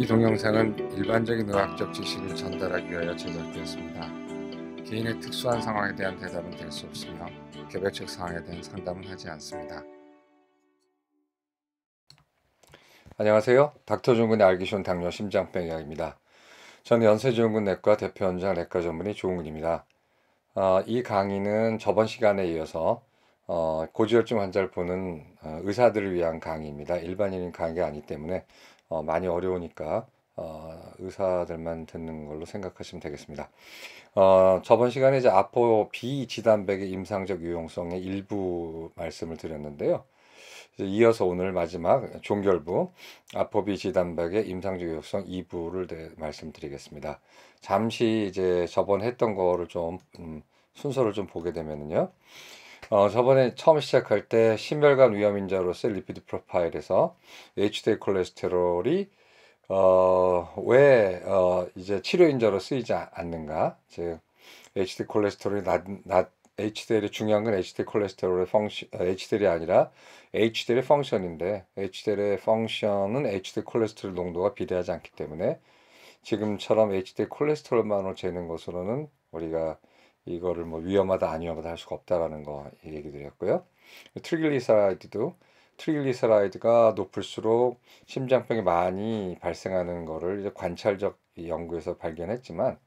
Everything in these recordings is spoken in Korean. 이 동영상은 일반적인 의학적 지식을 전달하기 위하여 제작되었습니다. 개인의 특수한 상황에 대한 대답은 될 수 없으며 개별적 상황에 대한 상담은 하지 않습니다. 안녕하세요. 닥터조은근의 알기 쉬운 당뇨 심장병 이야기입니다. 저는 연세조은근내과 대표원장 내과 전문의 조은근입니다. 이 강의는 저번 시간에 이어서 고지혈증 환자를 보는 의사들을 위한 강의입니다. 일반인인 강의가 아니기 때문에 많이 어려우니까 의사들만 듣는 걸로 생각하시면 되겠습니다. 저번 시간에 이제 apoB 지단백의 임상적 유용성의 일부 말씀을 드렸는데요. 이어서 오늘 마지막 종결부 apoB 지단백의 임상적 유효성 2부를 말씀드리겠습니다. 잠시 이제 저번에 했던 거를 좀 순서를 좀 보게 되면은요. 저번에 처음 시작할 때 심혈관 위험 인자로서의 리피드 프로파일에서 HDL 콜레스테롤이 왜 이제 치료 인자로 쓰이지 않는가? 즉 HDL 콜레스테롤이 HDL이 중요한 건 HDL이 아니라 HDL의 펑션인데 HDL의 펑션은 HDL 콜레스테롤 농도가 비례하지 않기 때문에 지금처럼 HDL 콜레스테롤만으로 재는 것으로는 우리가 이거를 뭐 위험하다 안 위험하다 할 수가 없다라는 거 얘기 드렸고요. 트리글리세라이드가 높을수록 심장병이 많이 발생하는 거를 이제 관찰적 연구에서 발견했지만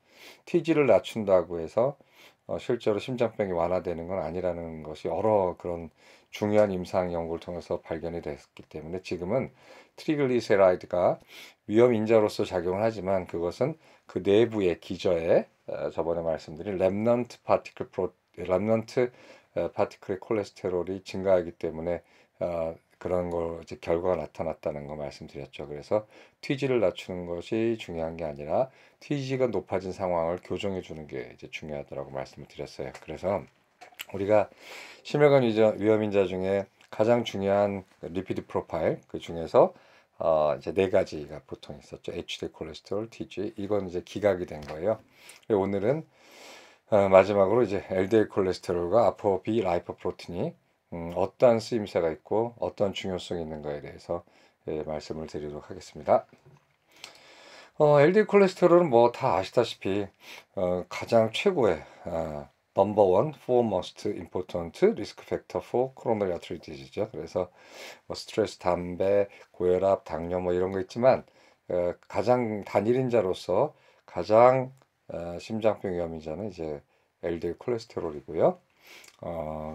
TG를 낮춘다고 해서 실제로 심장병이 완화되는 건 아니라는 것이 여러 그런 중요한 임상 연구를 통해서 발견이 됐기 때문에 지금은 트리글리세라이드가 위험 인자로서 작용을 하지만 그것은 그 내부의 기저에 저번에 말씀드린 렘넌트 파티클의 콜레스테롤이 증가하기 때문에 그런 걸 이제 결과가 나타났다는 거 말씀드렸죠. 그래서 TG를 낮추는 것이 중요한 게 아니라 TG가 높아진 상황을 교정해 주는 게 이제 중요하다고 말씀을 드렸어요. 그래서 우리가 심혈관 위험 인자 중에 가장 중요한 리피드 프로파일 그 중에서 이제 네 가지가 보통 있었죠. HDL 콜레스테롤, TG 이건 이제 기각이 된 거예요. 오늘은 마지막으로 이제 LDL 콜레스테롤과 apoB 라이포프로틴이 어떠한 쓰임새가 있고 어떤 중요성이 있는가에 대해서 말씀을 드리도록 하겠습니다. LDL 콜레스테롤은 뭐 다 아시다시피 가장 최고의 넘버원 foremost important risk factor for coronary artery disease죠. 그래서 뭐 스트레스, 담배, 고혈압, 당뇨 뭐 이런 거 있지만 가장 단일인자로서 가장 심장병 위험인자는 이제 LDL 콜레스테롤이고요.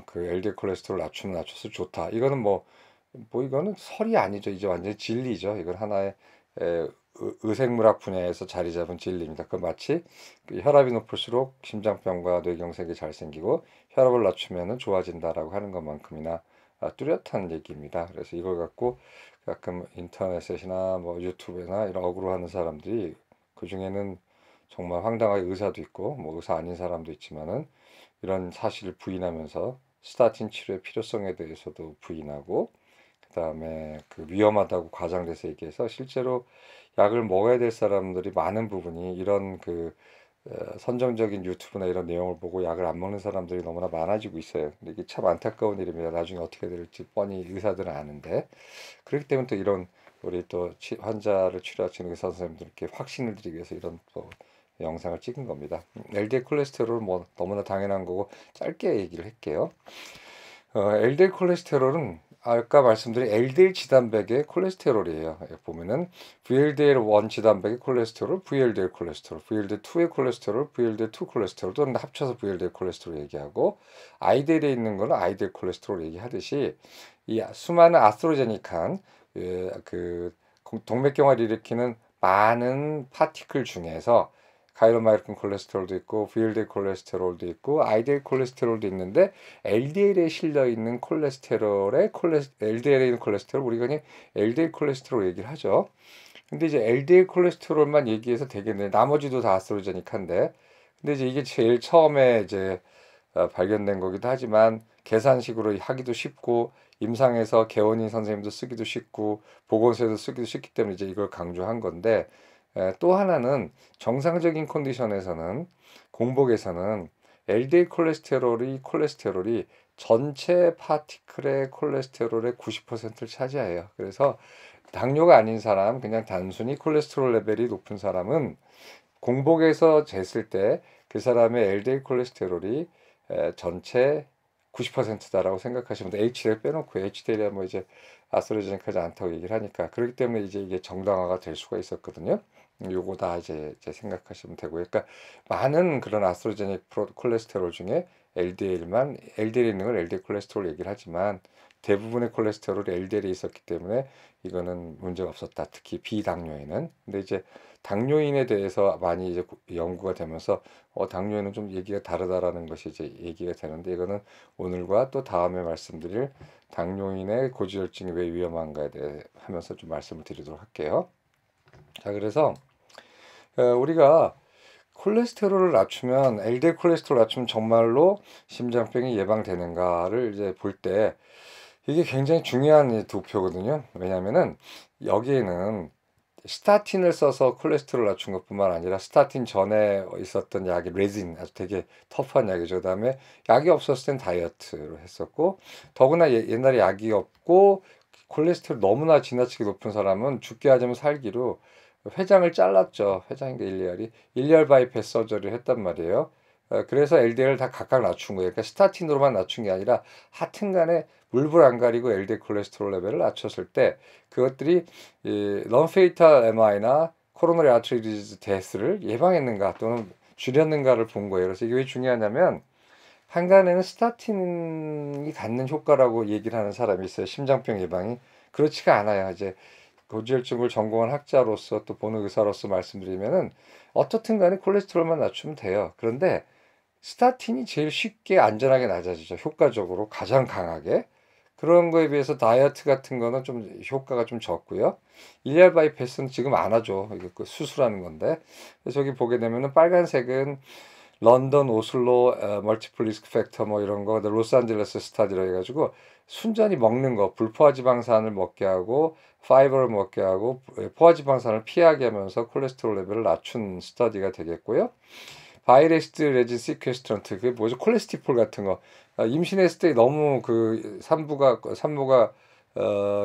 그 LDL 콜레스테롤 낮춰서 좋다. 이거는 뭐 이거는 설이 아니죠. 이제 완전히 진리죠. 이건 하나의 의생물학 분야에서 자리 잡은 진리입니다. 그 마치 혈압이 높을수록 심장병과 뇌경색이 잘 생기고 혈압을 낮추면은 좋아진다라고 하는 것만큼이나 뚜렷한 얘기입니다. 그래서 이걸 갖고 가끔 인터넷이나 뭐 유튜브나 이런 억울해하는 사람들이 그 중에는 정말 황당하게 의사도 있고 뭐 의사 아닌 사람도 있지만은 이런 사실을 부인하면서 스타틴 치료의 필요성에 대해서도 부인하고 그다음에 그 위험하다고 과장돼서 얘기해서 실제로 약을 먹어야 될 사람들이 많은 부분이 이런 그 선정적인 유튜브나 이런 내용을 보고 약을 안 먹는 사람들이 너무나 많아지고 있어요. 근데 이게 참 안타까운 일입니다. 나중에 어떻게 될지 뻔히 의사들은 아는데 그렇기 때문에 또 이런 우리 또 환자를 치료하시는 의사 선생님들께 확신을 드리기 위해서 이런 또 영상을 찍은 겁니다. LDL 콜레스테롤은 뭐 너무나 당연한 거고 짧게 얘기를 할게요. LDL 콜레스테롤은 아까 말씀드린 LDL 지단백의 콜레스테롤이에요. 보면은 VLDL1 지단백의 콜레스테롤, VLDL 콜레스테롤, VLDL2의 콜레스테롤, VLDL2 콜레스테롤 또는 합쳐서 VLDL 콜레스테롤 얘기하고 IDL에 있는 거는 IDL 콜레스테롤 얘기하듯이 이 수많은 아스트로제닉한 그 동맥경화를 일으키는 많은 파티클 중에서 카이로마이로킨 콜레스테롤도 있고 VLDL 콜레스테롤도 있고 IDL 콜레스테롤도 있는데 LDL에 실려 있는 LDL에 있는 콜레스테롤 우리가 그냥 LDL 콜레스테롤 얘기를 하죠. 근데 이제 LDL 콜레스테롤만 얘기해서 되겠네. 나머지도 다 아스트로제닉한데. 근데 이제 이게 제일 처음에 이제 발견된 거기도 하지만 계산식으로 하기도 쉽고 임상에서 개원인 선생님도 쓰기도 쉽고 보건소에서 쓰기도 쉽기 때문에 이제 이걸 강조한 건데. 또 하나는 정상적인 컨디션에서는 공복에서는 LDL 콜레스테롤이 전체 파티클의 콜레스테롤의 90%를 차지해요. 그래서 당뇨가 아닌 사람, 그냥 단순히 콜레스테롤 레벨이 높은 사람은 공복에서 쟀을 때 그 사람의 LDL 콜레스테롤이 전체 90%다라고 생각하시면 돼. HDL 빼놓고, HDL이야 뭐 이제 아스트라제네카지 않다고 얘기를 하니까. 그렇기 때문에 이제 이게 정당화가 될 수가 있었거든요. 요거 다 이제 생각하시면 되고요. 그러니까 많은 그런 아스트로제닉 콜레스테롤 중에 LDL 있는 걸 LDL 콜레스테롤 얘기를 하지만 대부분의 콜레스테롤이 LDL이 있었기 때문에 이거는 문제가 없었다. 특히 비당뇨인은. 근데 이제 당뇨인에 대해서 많이 이제 연구가 되면서 당뇨인은 좀 얘기가 다르다라는 것이 이제 얘기가 되는데, 이거는 오늘과 또 다음에 말씀드릴 당뇨인의 고지혈증이 왜 위험한가에 대해 하면서 좀 말씀을 드리도록 할게요. 자, 그래서 우리가 콜레스테롤을 낮추면, LDL 콜레스테롤을 낮추면 정말로 심장병이 예방되는가를 이제 볼 때 이게 굉장히 중요한 도표거든요. 왜냐면은 여기에는 스타틴을 써서 콜레스테롤 낮춘 것뿐만 아니라 스타틴 전에 있었던 약이 레진, 아주 되게 터프한 약이죠. 그 다음에 약이 없었을 땐 다이어트로 했었고, 더구나 옛날에 약이 없고 콜레스테롤 너무나 지나치게 높은 사람은 죽게 하자면 살기로 회장을 잘랐죠. 회장인가 일리알이. 일리알 바이패스 서저리를 했단 말이에요. 그래서 LDL을 다 각각 낮춘 거예요. 그러니까 스타틴으로만 낮춘 게 아니라 하여튼 간에 물불 안 가리고 LDL 콜레스테롤 레벨을 낮췄을 때 그것들이 non-fatal MI나 coronary artery disease death를 예방했는가 또는 줄였는가를 본 거예요. 그래서 이게 왜 중요하냐면, 한간에는 스타틴이 갖는 효과라고 얘기를 하는 사람이 있어요. 심장병 예방이. 그렇지가 않아요. 이제 고지혈증을 전공한 학자로서 또 보는 의사로서 말씀드리면은 어떻든 간에 콜레스테롤만 낮추면 돼요. 그런데 스타틴이 제일 쉽게 안전하게 낮아지죠. 효과적으로 가장 강하게. 그런 거에 비해서 다이어트 같은 거는 좀 효과가 좀 적고요. 일리알 바이패스는 지금 안 하죠. 이거 수술하는 건데. 저기 보게 되면은 빨간색은 런던, 오슬로, 멀티플 리스크 팩터 뭐 이런 거, 로스앤젤레스 스타디라 해가지고 순전히 먹는 거, 불포화지방산을 먹게 하고 파이버를 먹게 하고 포화지방산을 피하게 하면서 콜레스테롤 레벨을 낮춘 스터디가 되겠고요. 바이레스트 레진 시퀘스트런트, 그게 뭐죠? 콜레스티폴 같은 거. 임신했을 때 너무 그 산모가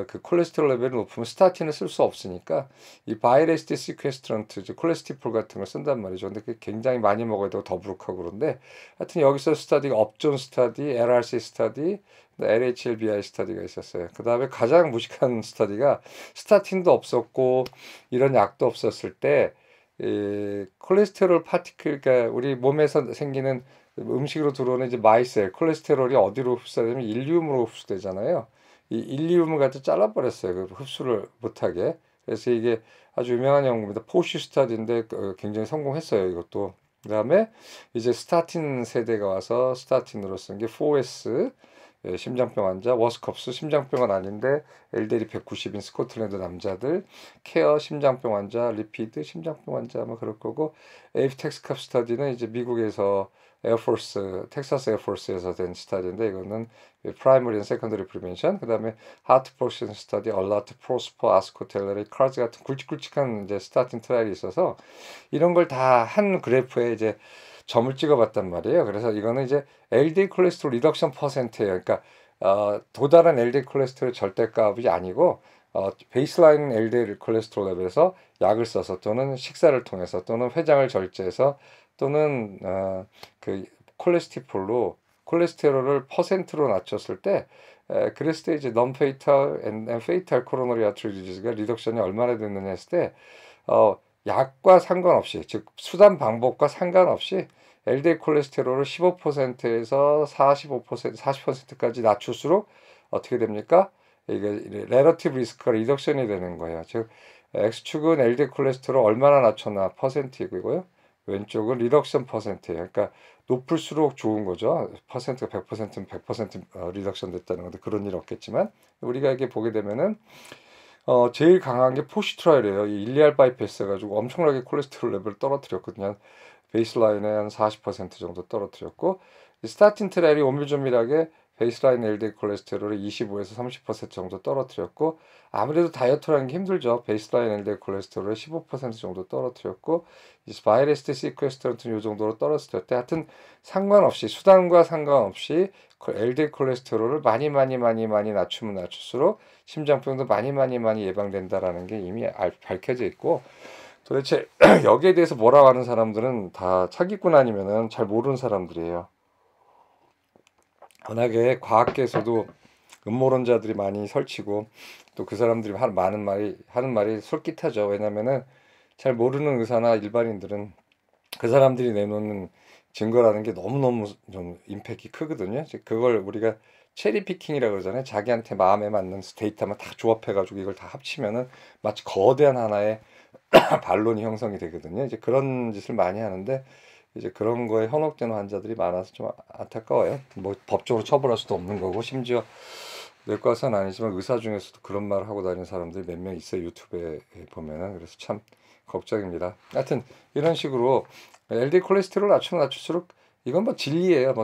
그 콜레스테롤 레벨이 높으면 스타틴을 쓸 수 없으니까 이 바이레스티 시퀘스트런트, 콜레스티폴 같은 걸 쓴단 말이죠. 근데 그게 굉장히 많이 먹어야 되고 더부룩하고 그런데, 하여튼 여기서 스타디가 업존 스타디, LRC 스타디, LHLBI 스타디가 있었어요. 그 다음에 가장 무식한 스타디가 스타틴도 없었고 이런 약도 없었을 때 콜레스테롤 파티클, 그러니까 우리 몸에서 생기는 음식으로 들어오는 이제 마이셀, 콜레스테롤이 어디로 흡수되냐면 일륨으로 흡수되잖아요. 이 일리움을 갖다 잘라버렸어요. 흡수를 못하게. 그래서 이게 아주 유명한 연구입니다. 포시 스타디인데 굉장히 성공했어요. 이것도. 그 다음에 이제 스타틴 세대가 와서 스타틴으로 쓴 게 4S, 심장병 환자, 워스컵스, 심장병은 아닌데 LDL이 190인 스코틀랜드 남자들, 케어, 심장병 환자, 리피드, 심장병 환자 아마 그럴 거고, 에이프텍스캅 스타디는 이제 미국에서 에어포스, 텍사스 에어포스에서 된 스타디인데 이거는 프라이머리 앤 세컨더리 프리벤션, 그 다음에 하트 포션 스타디, 얼라트, 프로스퍼, 아스코, 텔레리, 카즈 같은 굵직굵직한 이제 스타틴 트라이얼이 있어서 이런 걸 다 한 그래프에 이제 점을 찍어봤단 말이에요. 그래서 이거는 이제 LDL 콜레스테롤 리덕션 퍼센트예요. 그러니까 도달한 LDL 콜레스테롤 절대값이 아니고 베이스라인 LDL 콜레스테롤 레벨에서 약을 써서 또는 식사를 통해서 또는 회장을 절제해서 또는 그 콜레스티폴로 콜레스테롤을 퍼센트로 낮췄을 때, 그랬을 때 이제 non-fatal and fatal coronary artery disease가 리덕션이 얼마나 됐느냐 했을 때 약과 상관없이, 즉 수단 방법과 상관없이 LDL 콜레스테롤을 15%에서 40%까지 낮출수록 어떻게 됩니까? 이게 relative risk가 리덕션이 되는 거예요. 즉 X축은 LDL 콜레스테롤 얼마나 낮췄나 퍼센트이고요. 왼쪽은 리덕션 퍼센트예요. 그러니까 높을수록 좋은 거죠. 퍼센트가 100%면 100% 리덕션 됐다는 건데 그런 일 없겠지만, 우리가 이렇게 보게 되면은 제일 강한 게 포시 트라이얼이에요. 이 일리알 바이패스 해가지고 엄청나게 콜레스테롤 레벨을 떨어뜨렸거든요. 베이스라인에 한 40% 정도 떨어뜨렸고, 스타틴 트라이얼이 오밀조밀하게 베이스라인 LDL 콜레스테롤을 25에서 30% 정도 떨어뜨렸고, 아무래도 다이어트라는 게 힘들죠. 베이스라인 LDL 콜레스테롤을 15% 정도 떨어뜨렸고, 바이레스트 시퀘스트런트는 이 정도로 떨어뜨렸을 때, 하여튼 상관없이, 수단과 상관없이 LDL 콜레스테롤을 많이 낮추면 낮출수록 심장병도 많이 예방된다라는 게 이미 밝혀져 있고, 도대체 여기에 대해서 뭐라고 하는 사람들은 다 차기꾼 아니면은 잘 모르는 사람들이에요. 워낙에 과학계에서도 음모론자들이 많이 설치고, 또 그 사람들이 하는 말이 솔깃하죠. 왜냐면은 잘 모르는 의사나 일반인들은 그 사람들이 내놓는 증거라는 게 너무너무 좀 임팩이 크거든요. 그걸 우리가 체리피킹이라고 그러잖아요. 자기한테 마음에 맞는 데이터만 다 조합해가지고 이걸 다 합치면은 마치 거대한 하나의 반론이 형성이 되거든요. 이제 그런 짓을 많이 하는데, 이제 그런 거에 현혹되는 환자들이 많아서 좀 안타까워요. 뭐 법적으로 처벌할 수도 없는 거고, 심지어 내과의사는 아니지만 의사 중에서도 그런 말을 하고 다니는 사람들이 몇 명 있어요, 유튜브에 보면은. 그래서 참 걱정입니다. 하여튼 이런 식으로 LDL 콜레스테롤 낮추면 낮출수록 이건 뭐 진리예요.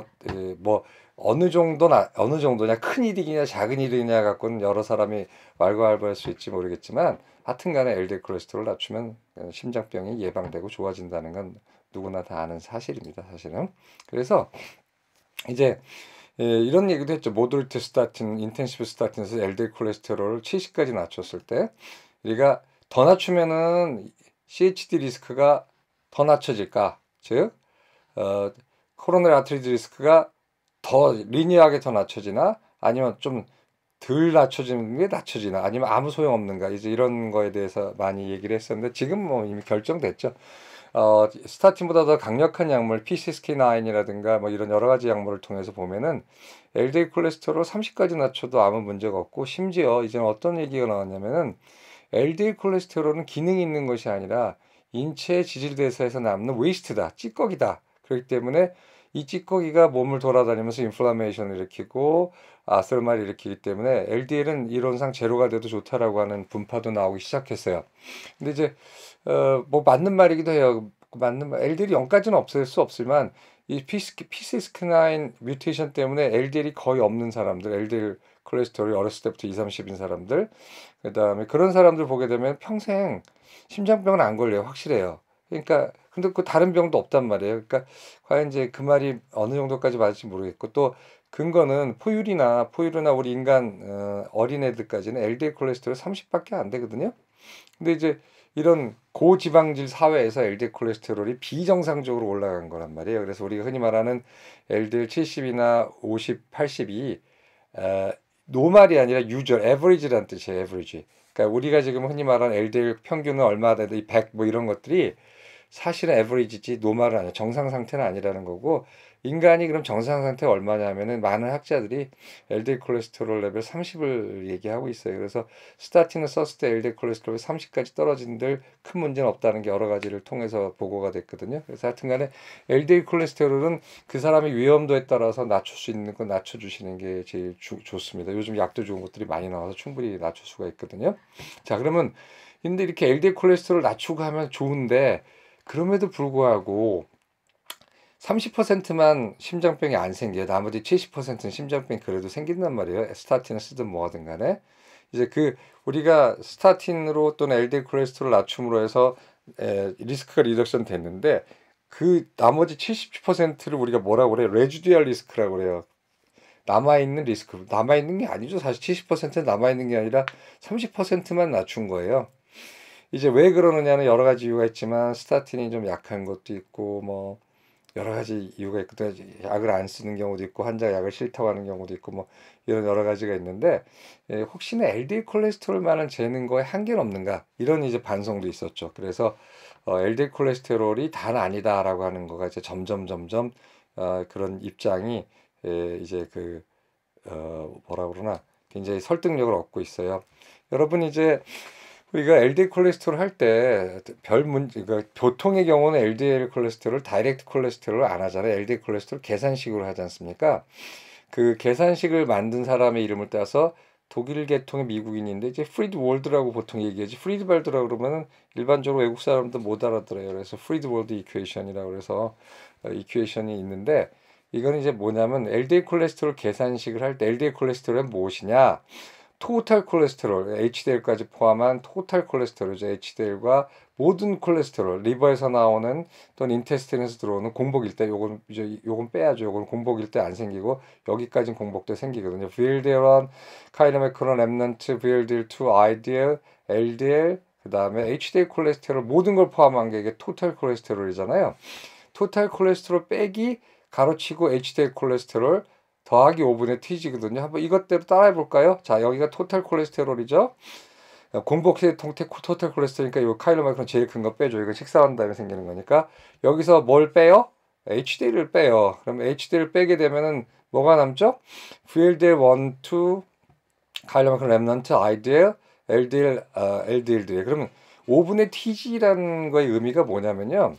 뭐 어느 정도냐, 큰 일이냐 작은 일이냐 갖고는 여러 사람이 왈가왈부할 수 있지 모르겠지만, 하여튼간에 LDL 콜레스테롤 낮추면 심장병이 예방되고 좋아진다는 건 누구나 다 아는 사실입니다, 사실은. 그래서 이제 이런 얘기도 했죠. 모더레이트 스타틴, 인텐시브 스타틴에서 LDL 콜레스테롤을 70까지 낮췄을 때, 우리가 더 낮추면은 CHD 리스크가 더 낮춰질까, 즉 코로나리 아트리즈 리스크가 더 리니어하게 더 낮춰지나, 아니면 좀 덜 낮춰지는 게 낮춰지나, 아니면 아무 소용없는가, 이제 이런 거에 대해서 많이 얘기를 했었는데, 지금 뭐 이미 결정됐죠. 스타틴보다 더 강력한 약물, PCSK9이라든가 뭐 이런 여러 가지 약물을 통해서 보면은 LDL 콜레스테롤 30까지 낮춰도 아무 문제가 없고, 심지어 이제는 어떤 얘기가 나왔냐면은 LDL 콜레스테롤은 기능이 있는 것이 아니라 인체의 지질대사에서 남는 웨이스트다, 찌꺼기다. 그렇기 때문에 이 찌꺼기가 몸을 돌아다니면서 인플라메이션을 일으키고 아스르마를 일으키기 때문에 LDL은 이론상 제로가 돼도 좋다라고 하는 분파도 나오기 시작했어요. 근데 이제 뭐 맞는 말이기도 해요. 맞는 말, LDL이 0까지는 없앨 수 없지만, 이 PCSK9 뮤테이션 때문에 LDL이 거의 없는 사람들, LDL 콜레스테롤이 어렸을 때부터 20, 30인 사람들, 그 다음에 그런 사람들 보게 되면 평생 심장병은 안 걸려요, 확실해요. 그러니까 근데 그 다른 병도 없단 말이에요. 그러니까 과연 이제 그 말이 어느 정도까지 맞을지 모르겠고, 또 근거는 포유류나 우리 인간 어린애들까지는 LDL 콜레스테롤 30밖에 안 되거든요. 근데 이제 이런 고지방질 사회에서 LDL 콜레스테롤이 비정상적으로 올라간 거란 말이에요. 그래서 우리가 흔히 말하는 LDL 70이나 50, 80이 노말이 아니라 유절, 에버리지라는 뜻이에요, 에버리지. 그러니까 우리가 지금 흔히 말하는 LDL 평균은 얼마다, 100 뭐 이런 것들이 사실은 에버리지지 노말은 아니야, 정상 상태는 아니라는 거고, 인간이 그럼 정상 상태 얼마냐면은 많은 학자들이 LDL 콜레스테롤 레벨 30을 얘기하고 있어요. 그래서 스타틴을 썼을 때 LDL 콜레스테롤 30까지 떨어진들 큰 문제는 없다는 게 여러 가지를 통해서 보고가 됐거든요. 그래서 하여튼간에 LDL 콜레스테롤은 그 사람의 위험도에 따라서 낮출 수 있는 건 낮춰주시는 게 제일 좋습니다. 요즘 약도 좋은 것들이 많이 나와서 충분히 낮출 수가 있거든요. 자, 그러면 근데 이렇게 LDL 콜레스테롤 낮추고 하면 좋은데, 그럼에도 불구하고 30%만 심장병이 안 생겨요. 나머지 70%는 심장병이 그래도 생긴단 말이에요. 스타틴을 쓰든 뭐하든 간에. 이제 우리가 스타틴으로 또는 LDL 콜레스테롤 낮춤으로 해서 리스크가 리덕션 됐는데, 그 나머지 70%를 우리가 뭐라고 그래요? 레지듀얼 리스크라고 그래요. 남아있는 리스크. 남아있는 게 아니죠. 사실 70%는 남아있는 게 아니라 30%만 낮춘 거예요. 이제 왜 그러느냐는 여러 가지 이유가 있지만, 스타틴이 좀 약한 것도 있고 뭐 여러 가지 이유가 있고, 또 약을 안 쓰는 경우도 있고, 환자가 약을 싫다고 하는 경우도 있고, 뭐 이런 여러 가지가 있는데, 혹시나 LDL 콜레스테롤만은 재는 거에 한계는 없는가, 이런 이제 반성도 있었죠. 그래서 LDL 콜레스테롤이 다는 아니다라고 하는 거가 이제 점점 그런 입장이 이제 뭐라 그러나 굉장히 설득력을 얻고 있어요. 여러분, 이제 우리가 LDL 콜레스테롤 할 때 그러니까 보통의 경우는 LDL 콜레스테롤, 다이렉트 콜레스테롤 안 하잖아요. LDL 콜레스테롤 계산식으로 하지 않습니까? 그 계산식을 만든 사람의 이름을 따서 독일 계통의 미국인인데, 이제 프리드월드라고 보통 얘기하지, 프리드발드라고 그러면은 일반적으로 외국 사람도 못 알아들어요. 그래서 프리드월드 이퀘이션이라고 그래서 이퀘이션이 있는데, 이건 이제 뭐냐면 LDL 콜레스테롤 계산식을 할 때 LDL 콜레스테롤은 무엇이냐? 토탈 콜레스테롤, HDL까지 포함한 토탈 콜레스테롤이죠. HDL과 모든 콜레스테롤, 리버에서 나오는 또는 인테스틴에서 들어오는 공복일 때 요건 이제 요건 빼야죠. 요건 공복일 때 안 생기고 여기까지는 공복 때 생기거든요. VLDL1, 카이노메크론, 랩넌트, VLDL2, IDL, LDL, 그다음에 HDL 콜레스테롤 모든 걸 포함한 게 이게 토탈 콜레스테롤이잖아요. 토탈 콜레스테롤 빼기 가로치고 HDL 콜레스테롤 더하기 5분의 T지거든요. 한번 이것대로 따라해 볼까요? 자, 여기가 토탈 콜레스테롤이죠. 공복시에 토탈 콜레스테롤이니까 요 카일로마이크론 제일 큰 거 빼줘. 이거 식사한 다음에 생기는 거니까. 여기서 뭘 빼요? HDL을 빼요. 그럼 HDL을 빼게 되면은 뭐가 남죠? VLDL1, 2, 카일로마이크론 랩넌트, IDL, LDL, LDL들이. 그러면 5분의 Tg라는 거의 의미가 뭐냐면요.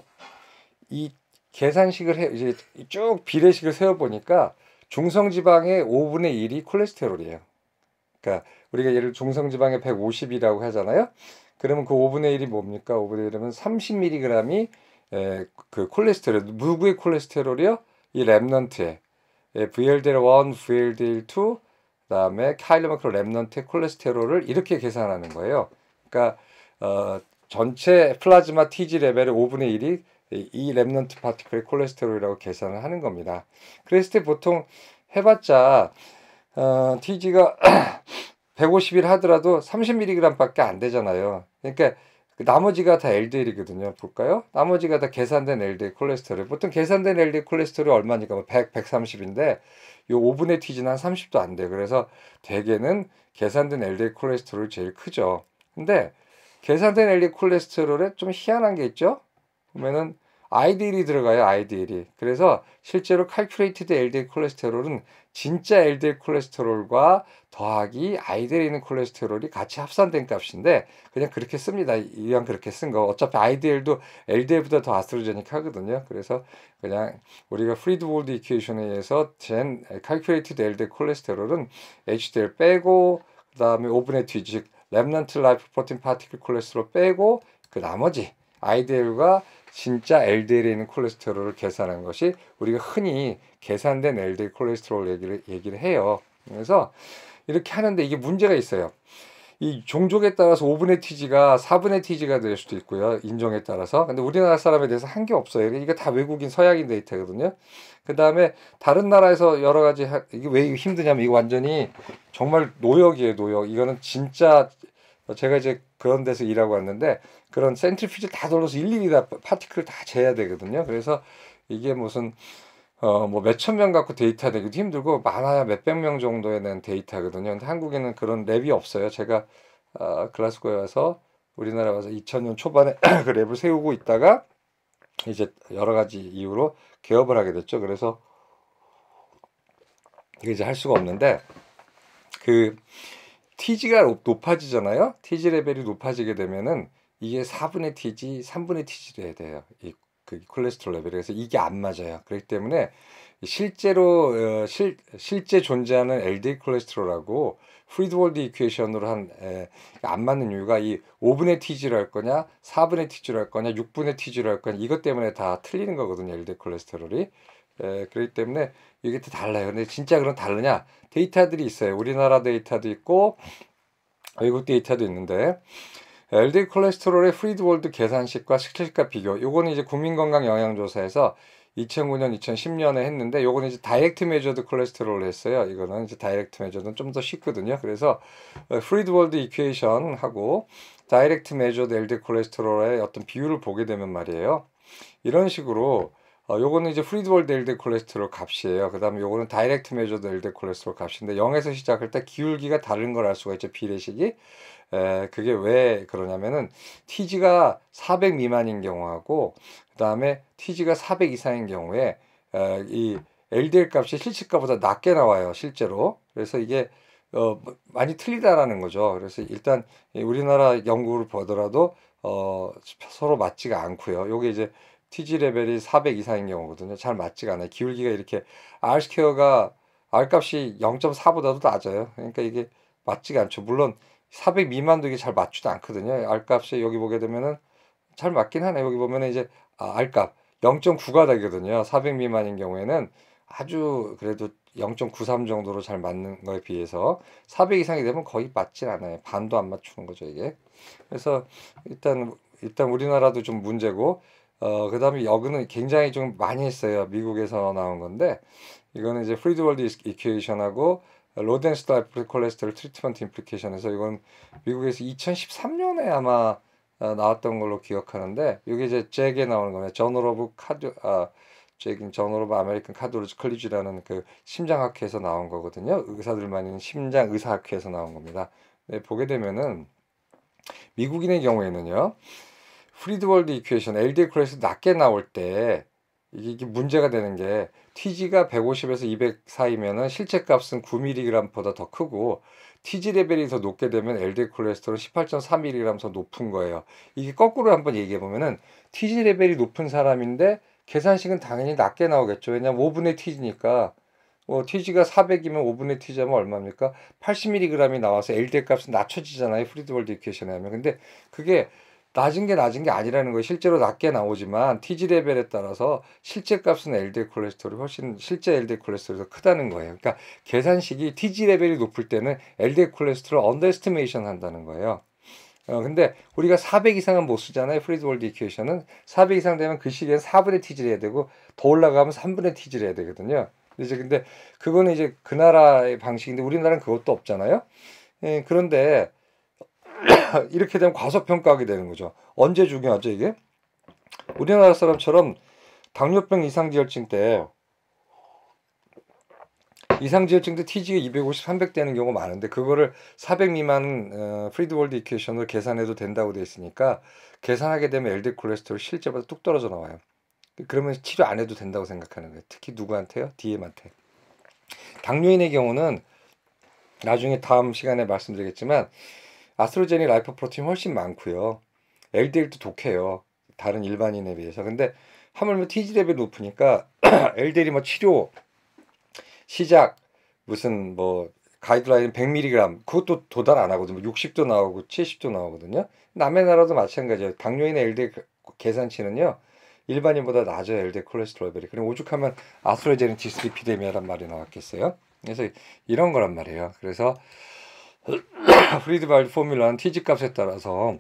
이 계산식을 이제 쭉 비례식을 세워보니까 중성지방의 5분의 1이 콜레스테롤이에요. 그러니까 우리가 예를 중성지방의 150이라고 하잖아요. 그러면 그 5분의 1이 뭡니까? 5분의 1이면 30mg이 그 콜레스테롤, 누구의 콜레스테롤이요? 이 랩넌트에 VLDL1, VLDL2, 그다음에 카일로마크로 랩넌트의 콜레스테롤을 이렇게 계산하는 거예요. 그러니까 전체 플라즈마 TG 레벨의 5분의 1이 이 랩넌트 파티클의 콜레스테롤이라고 계산을 하는 겁니다. 그랬을 때 보통 해봤자 TG가 150일 하더라도 30mg 밖에 안 되잖아요. 그러니까 나머지가 다 LDL이거든요. 볼까요? 나머지가 다 계산된 LDL 콜레스테롤. 보통 계산된 LDL 콜레스테롤이 얼마니까 100, 130인데 요 5분의 TG는 한 30도 안 돼요. 그래서 대개는 계산된 LDL 콜레스테롤이 제일 크죠. 근데 계산된 LDL 콜레스테롤에 좀 희한한 게 있죠. 보면은 IDL이 들어가요. IDL이. 그래서 실제로 칼큘레이티드 LDL 콜레스테롤은 진짜 LDL 콜레스테롤과 더하기 IDL에 있는 콜레스테롤이 같이 합산된 값인데 그냥 그렇게 씁니다. 이왕 그렇게 쓴 거. 어차피 IDL도 LDL보다 더 아스트로제닉하거든요. 그래서 그냥 우리가 프리드볼드 이퀘이션에 의해서 젠 칼큘레이티드 LDL 콜레스테롤은 HDL 빼고 그다음에 5분의 T 즉 랩넌트 라이프 프로틴 파티클 콜레스테롤 빼고 그 나머지 IDL과 진짜 LDL에 있는 콜레스테롤을 계산한 것이 우리가 흔히 계산된 LDL 콜레스테롤 얘기를 해요. 그래서 이렇게 하는데 이게 문제가 있어요. 이 종족에 따라서 5분의 TG가 4분의 TG가 될 수도 있고요. 인종에 따라서. 근데 우리나라 사람에 대해서 한 게 없어요. 이게 다 외국인 서양인 데이터거든요. 그 다음에 다른 나라에서 여러 가지 이게 왜 힘드냐면 이거 완전히 정말 노역이에요. 노역. 이거는 진짜 제가 이제 그런 데서 일하고 왔는데 그런 센트리퓨즈 다 돌려서 일일이 다 파티클 다 재야 되거든요. 그래서 이게 무슨 뭐 몇천 명 갖고 데이터 내기도 힘들고 많아야 몇백 명 정도에 대한 데이터거든요. 근데 한국에는 그런 랩이 없어요. 제가 글라스고에 와서 우리나라 와서 2000년 초반에 그 랩을 세우고 있다가 이제 여러 가지 이유로 개업을 하게 됐죠. 그래서 이게 이제 할 수가 없는데 그 TG가 높아지잖아요. TG 레벨이 높아지게 되면은 이게 4분의 TG, 3분의 TG를 해야 돼요. 이 콜레스테롤 레벨이. 그래서 이게 안 맞아요. 그렇기 때문에 실제로 실제 존재하는 LDL 콜레스테롤하고 프리드월드 이퀘이션으로 한 안 맞는 이유가 이 5분의 TG를 할 거냐, 4분의 TG를 할 거냐, 6분의 TG를 할 거냐 이것 때문에 다 틀리는 거거든요. LDL 콜레스테롤이. 그렇기 때문에 이게 또 달라요. 근데 진짜 그럼 다르냐? 데이터들이 있어요. 우리나라 데이터도 있고 외국 데이터도 있는데 LDL 콜레스테롤의 프리드월드 계산식과 실질과 비교. 요거는 이제 국민건강영양조사에서 2009년, 2010년에 했는데 요거는 이제 다이렉트 메저드 콜레스테롤을 했어요. 이거는 이제 다이렉트 메저드는 좀 더 쉽거든요. 그래서 프리드월드 이퀘이션하고 다이렉트 메저드 LDL 콜레스테롤의 어떤 비율을 보게 되면 말이에요. 이런 식으로 요거는 이제 프리드월드 LDL 콜레스테롤 값이에요. 그 다음에 요거는 다이렉트 메저드 LDL 콜레스테롤 값인데 0에서 시작할 때 기울기가 다른 걸 알 수가 있죠. 비례식이. 그게 왜 그러냐면은 TG가 400 미만인 경우하고 그 다음에 TG가 400 이상인 경우에 이 LDL 값이 실질값보다 낮게 나와요. 실제로. 그래서 이게 많이 틀리다라는 거죠. 그래서 일단 우리나라 연구를 보더라도 서로 맞지가 않고요. 요게 이제 TG 레벨이 400 이상인 경우거든요. 잘 맞지가 않아요. 기울기가 이렇게 R스퀘어가 R값이 0.4보다도 낮아요. 그러니까 이게 맞지가 않죠. 물론 400 미만도 이게 잘 맞지도 않거든요. R값이 여기 보게 되면은 잘 맞긴 하네. 여기 보면은 이제 R값 0.9가 되거든요. 400 미만인 경우에는 아주 그래도 0.93 정도로 잘 맞는 거에 비해서 400 이상이 되면 거의 맞질 않아요. 반도 안 맞추는 거죠, 이게. 그래서 일단 우리나라도 좀 문제고, 그다음에 여그는 굉장히 좀 많이 했어요. 미국에서 나온 건데, 이거는 이제 프리드월드 이퀘이션하고 로덴스타 콜레스테롤 트리트먼트 임플리케이션에서, 이건 미국에서 2013년에 아마 나왔던 걸로 기억하는데, 이게 이제 잭에 나오는 거예요. 저널 오브 카드 잭인 저널 오브 아메리칸 카디올로지 컬리지라는 그 심장학회에서 나온 거거든요. 의사들만 있는 심장 의사학회에서 나온 겁니다. 네, 보게 되면은 미국인의 경우에는요, 프리드월드 이퀘이션 LDL콜레스테롤 낮게 나올 때 이게 문제가 되는 게, TG가 150에서 200 사이면은 실제 값은 9mg보다 더 크고, TG 레벨이 더 높게 되면 LDL 콜레스테롤 18.4mg 더 높은 거예요. 이게 거꾸로 한번 얘기해 보면은, TG 레벨이 높은 사람인데 계산식은 당연히 낮게 나오겠죠. 왜냐면 5분의 TG니까 TG가 400이면 5분의 TG 하면 얼마입니까? 80mg이 나와서 LDL 값은 낮춰지잖아요, 프리드월드 이퀘이션에 하면. 근데 그게 낮은 게 아니라는 거예요. 실제로 낮게 나오지만 TG 레벨에 따라서 실제 값은 LDL 콜레스테롤이 훨씬, 실제 LDL 콜레스테롤이 더 크다는 거예요. 그러니까 계산식이 TG 레벨이 높을 때는 LDL 콜레스테롤 언더에스티메이션 한다는 거예요. 근데 우리가 400 이상은 못 쓰잖아요. 프리드월드 이퀘이션은 400 이상 되면 그 시기엔 4분의 TG를 해야 되고, 더 올라가면 3분의 TG를 해야 되거든요. 근데 그거는 이제 그 나라의 방식인데, 우리나라는 그것도 없잖아요. 예, 그런데 이렇게 되면 과소평가하게 되는 거죠. 언제 중요하죠, 이게? 우리나라 사람처럼 당뇨병 이상지혈증 때, TG가 250, 300 되는 경우가 많은데, 그거를 400 미만 프리드월드 이퀘이션으로 계산해도 된다고 돼 있으니까, 계산하게 되면 LDL 콜레스테롤 실제보다 뚝 떨어져 나와요. 그러면 치료 안 해도 된다고 생각하는 거예요. 특히 누구한테요? DM한테. 당뇨인의 경우는 나중에 다음 시간에 말씀드리겠지만, 아스트로제닉 라이포프로틴 훨씬 많고요. LDL도 독해요, 다른 일반인에 비해서. 근데 하물며 TG 레벨이 높으니까 LDL이 뭐 치료 시작 무슨 뭐 가이드라인 100mg 그것도 도달 안 하거든요. 60도 나오고 70도 나오거든요. 남의 나라도 마찬가지예요. 당뇨인의 LDL 계산치는요, 일반인보다 낮아요, LDL 콜레스테롤 레벨이. 그럼 오죽하면 아스트로제닉 디슬리피데미아란 말이 나왔겠어요. 그래서 이런 거란 말이에요. 그래서 프리드발드 포뮬러는 TG값에 따라서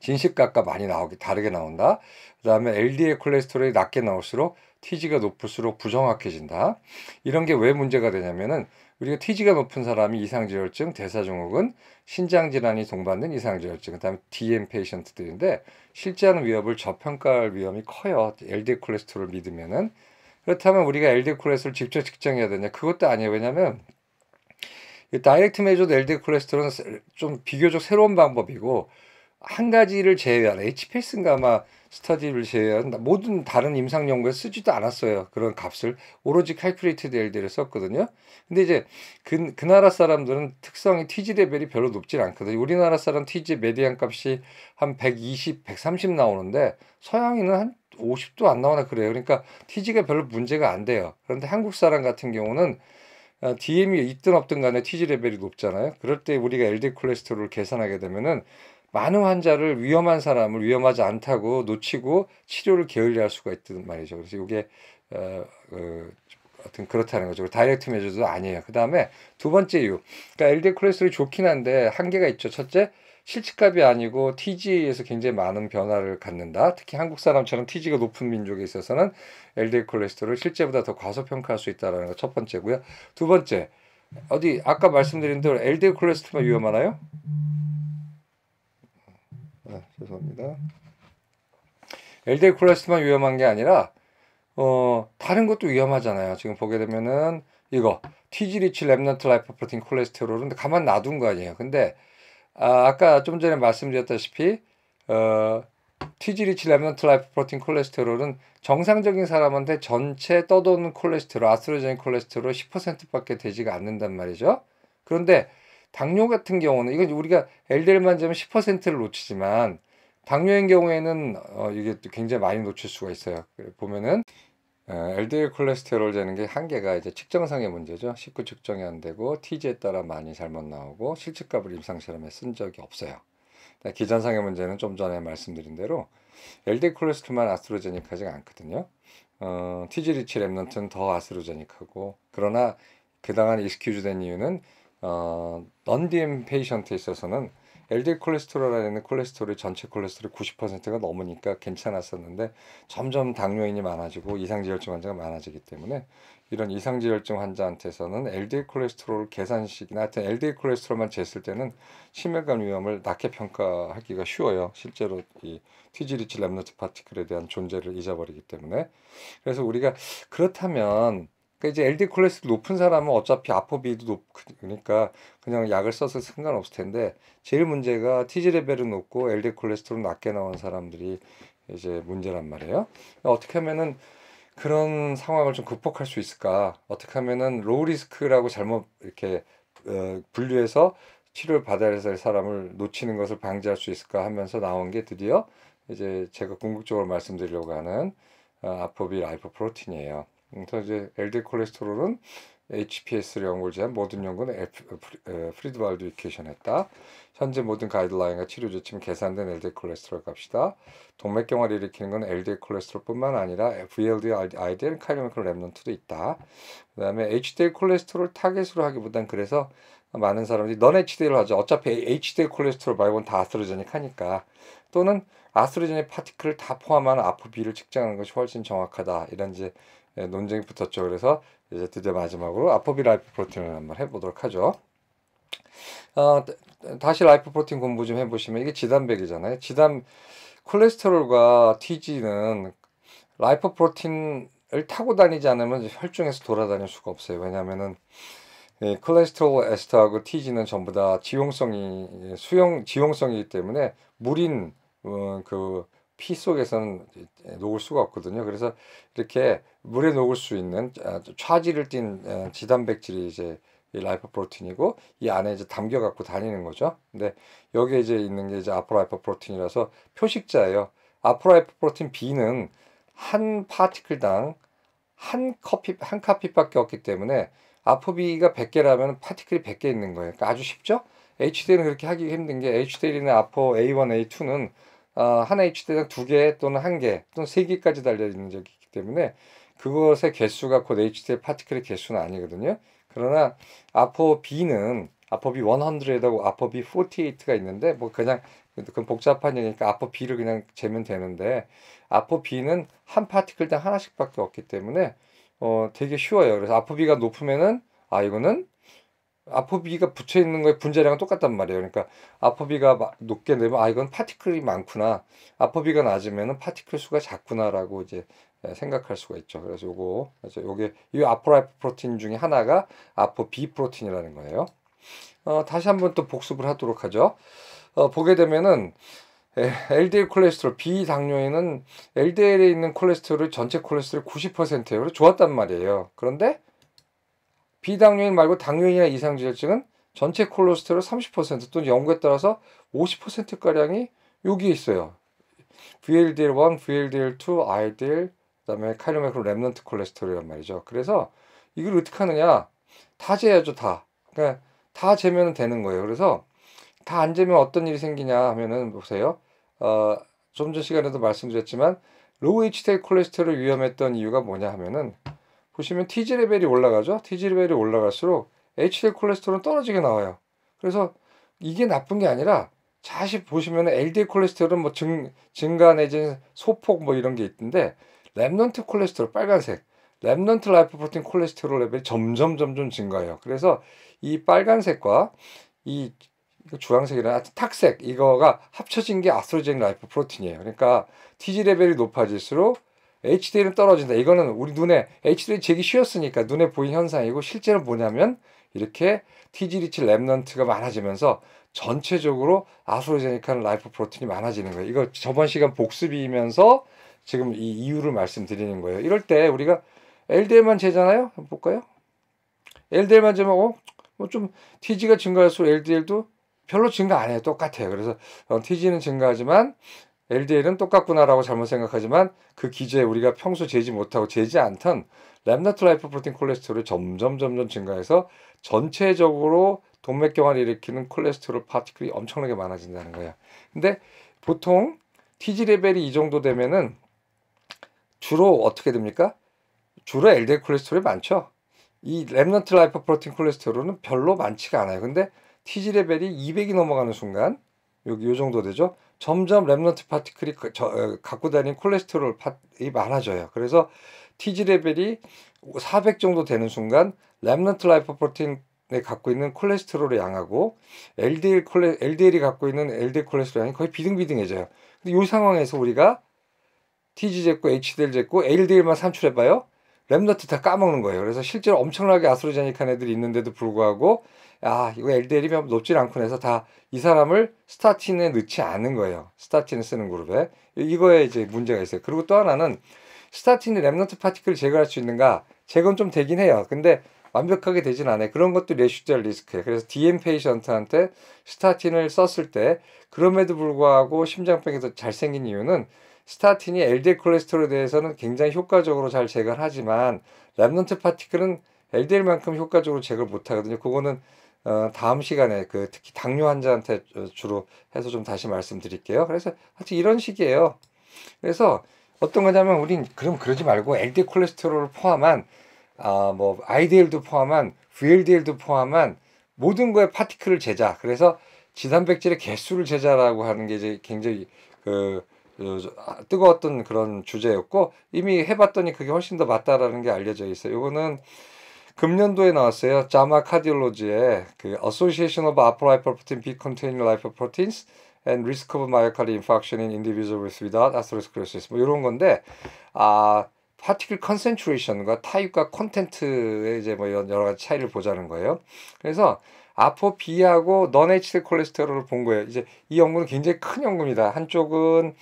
진식값과 많이 나오게 다르게 나온다. 그 다음에 LDL 콜레스테롤이 낮게 나올수록 TG가 높을수록 부정확해진다. 이런 게 왜 문제가 되냐면은, 우리가 TG가 높은 사람이 이상지혈증, 대사증후군, 신장질환이 동반된 이상지혈증, 그 다음에 DM 페이션트들인데, 실제하는 위협을 저평가할 위험이 커요, LDL 콜레스테롤을 믿으면은. 그렇다면 우리가 LDL 콜레스테롤 직접 측정해야 되냐? 그것도 아니에요. 왜냐면 다이렉트 메저드 LDL 콜레스테롤은 좀 비교적 새로운 방법이고, 한 가지를 제외한 HPS인가 아마 스터디를 제외한 모든 다른 임상 연구에 쓰지도 않았어요, 그런 값을. 오로지 칼큘레이티드 LDL을 썼거든요. 근데 이제 그 나라 사람들은 특성이 TG 레벨이 별로 높질 않거든요. 우리나라 사람 TG 메디안 값이 한 120, 130 나오는데, 서양인은 한 50도 안 나오나 그래요. 그러니까 TG가 별로 문제가 안 돼요. 그런데 한국 사람 같은 경우는 DM이 있든 없든 간에 TG 레벨이 높잖아요. 그럴 때 우리가 LDL 콜레스테롤을 계산하게 되면은, 많은 환자를, 위험한 사람을 위험하지 않다고 놓치고 치료를 게을리할 수가 있단 말이죠. 그래서 이게 하여튼 그렇다는 거죠. 다이렉트 메저도 아니에요. 그 다음에 두 번째 이유, 그러니까 LDL 콜레스테롤이 좋긴 한데 한계가 있죠. 첫째, 실질값이 아니고 TG에서 굉장히 많은 변화를 갖는다. 특히 한국 사람처럼 TG가 높은 민족에 있어서는 LDL 콜레스테롤을 실제보다 더 과소평가할 수 있다는 거 첫 번째고요. 두 번째, 어디 아까 말씀드린 대로 LDL 콜레스테롤만 위험하나요? 죄송합니다. LDL 콜레스테롤만 위험한 게 아니라 다른 것도 위험하잖아요. 지금 보게 되면은 이거 TG리치 렘넌트 라이포프로틴 콜레스테롤은 가만 놔둔 거 아니에요. 근데 아까 좀 전에 말씀드렸다시피 TG리치 렘넌트 라이포프로틴 콜레스테롤은 정상적인 사람한테 전체 떠도는 콜레스테롤, 아스트로제닉 콜레스테롤 10%밖에 되지가 않는단 말이죠. 그런데 당뇨 같은 경우는, 이건 우리가 LDL만 재면 10%를 놓치지만, 당뇨인 경우에는 이게 또 굉장히 많이 놓칠 수가 있어요. 보면은 LDL 콜레스테롤 재는 게 한계가 이제 측정상의 문제죠. 쉽게 측정이 안 되고, TG에 따라 많이 잘못 나오고, 실측값을 임상실험에 쓴 적이 없어요. 기전상의 문제는 좀 전에 말씀드린 대로 LDL 콜레스테롤만 아스트로제닉하지가 않거든요. TG리치 랩넌트는 더 아스로제닉하고, 그러나 그동안 익스큐즈된 이유는 non-DM 페이션트에 있어서는 LDL 콜레스테롤이라는 콜레스테롤이 전체 콜레스테롤 90%가 넘으니까 괜찮았었는데, 점점 당뇨인이 많아지고 이상지혈증 환자가 많아지기 때문에 이런 이상지혈증 환자한테서는 LDL 콜레스테롤 계산식이나 하여튼 LDL 콜레스테롤만 쟀을 때는 심혈관 위험을 낮게 평가하기가 쉬워요. 실제로 이 TG리치 랩넌트 파티클에 대한 존재를 잊어버리기 때문에. 그래서 우리가 그렇다면 그러니까 이제 LDL 콜레스테롤 높은 사람은 어차피 apoB도 높으니까 그냥 약을 써서 상관없을 텐데, 제일 문제가 TG 레벨은 높고 LDL 콜레스테롤 낮게 나온 사람들이 이제 문제란 말이에요. 어떻게 하면은 그런 상황을 좀 극복할 수 있을까? 어떻게 하면은 로우 리스크라고 잘못 이렇게 분류해서 치료를 받아야 될 사람을 놓치는 것을 방지할 수 있을까 하면서 나온 게 드디어 이제 제가 궁극적으로 말씀드리려고 하는 apoB 라이포프로틴이에요. 그래서 이제 LDL 콜레스테롤은 HPS를 연구를 제한 모든 연구는 프리드왈드 이퀘이션했다. 현재 모든 가이드라인과 치료 지침 계산된 LDL 콜레스테롤 값이다. 동맥경화를 일으키는 건 LDL 콜레스테롤뿐만 아니라 VLDL, IDL, 카이로맥크론 랩넌트도 있다. 그 다음에 HDL 콜레스테롤 타겟으로 하기보단, 그래서 많은 사람들이 넌 HDL을 하죠. 어차피 HDL 콜레스테롤 말고는 다 아스트로제닉 하니까. 또는 아스트로제닉 파티클을 다 포함한 apoB를 측정하는 것이 훨씬 정확하다. 이런 이제 논쟁이 붙었죠. 그래서 이제 드디어 마지막으로 apoB 라이포프로틴을 한번 해보도록 하죠. 다시 라이포프로틴 공부 좀 해보시면 이게 지단백이잖아요. 콜레스테롤과 TG는 라이포프로틴을 타고 다니지 않으면 혈중에서 돌아다닐 수가 없어요. 왜냐하면은 콜레스테롤 에스터하고 TG는 전부 다 지용성이기 때문에 물인 피 속에서는 녹을 수가 없거든요. 그래서 이렇게 물에 녹을 수 있는 차지를 띤 지단백질이 이제 이 라이포프로틴이고, 이 안에 이제 담겨 갖고 다니는 거죠. 근데 여기에 이제 있는 게 이제 아포라이포프로틴이라서 표식자예요. 아포라이포프로틴 B는 한 파티클당 한 카피밖에 없기 때문에 apoB가 100개라면 파티클이 100개 있는 거예요. 그러니까 아주 쉽죠? HDL은 그렇게 하기 힘든 게, HDL이나 아포 A1, A2는 한 HDL당 2개 또는 1개 또는 3개까지 달려있는 적이 있기 때문에 그것의 개수가 곧 HDL 파티클의 개수는 아니거든요. 그러나 apoB는 apoB 100하고 apoB 48가 있는데, 뭐 그냥 그건 복잡한 얘기니까 apoB를 그냥 재면 되는데, apoB는 한 파티클당 하나씩밖에 없기 때문에 되게 쉬워요. 그래서 apoB가 높으면은 이거는 apoB가 붙여 있는 거에 분자량은 똑같단 말이에요. 그러니까 apoB가 높게 되면 이건 파티클이 많구나, apoB가 낮으면은 파티클 수가 작구나라고 이제 생각할 수가 있죠. 그래서 요게 이 아포라이포프로틴 중에 하나가 apoB 프로틴이라는 거예요. 다시 한번 또 복습을 하도록 하죠. 보게 되면은 LDL 콜레스테롤 비당뇨인은 LDL에 있는 콜레스테롤 전체 콜레스테롤 90%예요. 그래서 좋았단 말이에요. 그런데 비당뇨인 말고 당뇨인이나 이상지혈증은 전체 콜레스테롤 30% 또는 연구에 따라서 50%가량이 여기에 있어요. VLDL1, VLDL2, IDL, 그 다음에 카이로맥크론 랩넌트 콜레스테롤이란 말이죠. 그래서 이걸 어떻게 하느냐? 다 재야죠, 다. 그러니까 다 재면 되는 거예요. 그래서 다 안 재면 어떤 일이 생기냐 하면은, 보세요. 좀 전 시간에도 말씀드렸지만 로우 HDL 콜레스테롤 위험했던 이유가 뭐냐 하면은, 보시면 TG 레벨이 올라가죠. TG 레벨이 올라갈수록 HDL 콜레스테롤은 떨어지게 나와요. 그래서 이게 나쁜 게 아니라, 다시 보시면 LDL 콜레스테롤은 뭐 증가 내지 소폭 뭐 이런 게 있는데, 랩넌트 콜레스테롤 빨간색, 랩넌트 라이포프로틴 콜레스테롤 레벨이 점점 증가해요. 그래서 이 빨간색과 이 주황색이나 하여튼 탁색, 이거가 합쳐진 게 아스트로제닉 라이포프로틴이에요. 그러니까 TG 레벨이 높아질수록 HDL은 떨어진다. 이거는 우리 눈에 HDL이 재기 쉬웠으니까 눈에 보인 현상이고, 실제로 뭐냐면 이렇게 TG리치 랩넌트가 많아지면서 전체적으로 아스트로제닉한 라이포프로틴이 많아지는 거예요. 이거 저번 시간 복습이면서 지금 이 이유를 말씀드리는 거예요. 이럴 때 우리가 LDL만 재잖아요. 한번 볼까요? LDL만 재면 좀 TG가 증가할수록 LDL도 별로 증가 안 해요. 똑같아요. 그래서 TG는 증가하지만 LDL은 똑같구나라고 잘못 생각하지만, 그 기저에 우리가 평소 재지 못하고 재지 않던 랩넌트 라이포프로틴 콜레스테롤이 점점 증가해서 전체적으로 동맥경화를 일으키는 콜레스테롤 파티클이 엄청나게 많아진다는 거야. 근데 보통 TG 레벨이 이 정도 되면은 주로 어떻게 됩니까? 주로 LDL 콜레스테롤이 많죠. 이 렘넌트 라이포프로틴 콜레스테롤은 별로 많지가 않아요. 근데 TG 레벨이 200이 넘어가는 순간, 여기 요 정도 되죠. 점점 렘넌트 파티클이 갖고 다니는 콜레스테롤이 많아져요. 그래서 TG 레벨이 400 정도 되는 순간 렘넌트 라이포프로틴에 갖고 있는 콜레스테롤의 양하고 LDL이 갖고 있는 LDL 콜레스테롤 양이 거의 비등비등해져요. 근데 이 상황에서 우리가 TG 쟀고 HDL 쟀고 LDL만 산출해봐요. 렘넌트 다 까먹는 거예요. 그래서 실제로 엄청나게 아스로제닉한 애들이 있는데도 불구하고, 아, 이거 LDL이 높진 않고 해서 다 이 사람을 스타틴에 넣지 않은 거예요. 스타틴을 쓰는 그룹에. 이거에 이제 문제가 있어요. 그리고 또 하나는 스타틴이 렘넌트 파티클을 제거할 수 있는가? 제거는 좀 되긴 해요. 근데 완벽하게 되진 않아요. 그런 것도 레시듀얼 리스크예요. 그래서 DM 페이션트한테 스타틴을 썼을 때 그럼에도 불구하고 심장병이 더 잘 생긴 이유는 스타틴이 LDL 콜레스테롤에 대해서는 굉장히 효과적으로 잘 제거를 하지만 렘넌트 파티클은 LDL만큼 효과적으로 제거를 못하거든요. 그거는 다음 시간에 특히 당뇨 환자한테 주로 해서 좀 다시 말씀드릴게요. 그래서 하여튼 이런 식이에요. 그래서 어떤 거냐면 우린 그럼 그러지 말고 LDL 콜레스테롤을 포함한 뭐 IDL도 포함한 VLDL도 포함한 모든 거에 파티클을 재자. 그래서 지단백질의 개수를 재자라고 하는 게 이제 굉장히 뜨거웠던 그런 주제였고, 이미 해봤더니 그게 훨씬 더 맞다라는 게 알려져 있어요. 이거는 금년도에 나왔어요. JAMA Cardiology의 Association of Apolipoprotein B-containing Lipoproteins and Risk of Myocardial Infarction in Individuals without Atherosclerosis. 뭐 이런 건데, 파티클 컨센트레이션과 타입과 콘텐트의 이제 뭐 이런 여러 가지 차이를 보자는 거예요. 그래서 apoB하고 non-HDL 콜레스테롤을 본 거예요. 이제 이 연구는 굉장히 큰 연구입니다. 한쪽은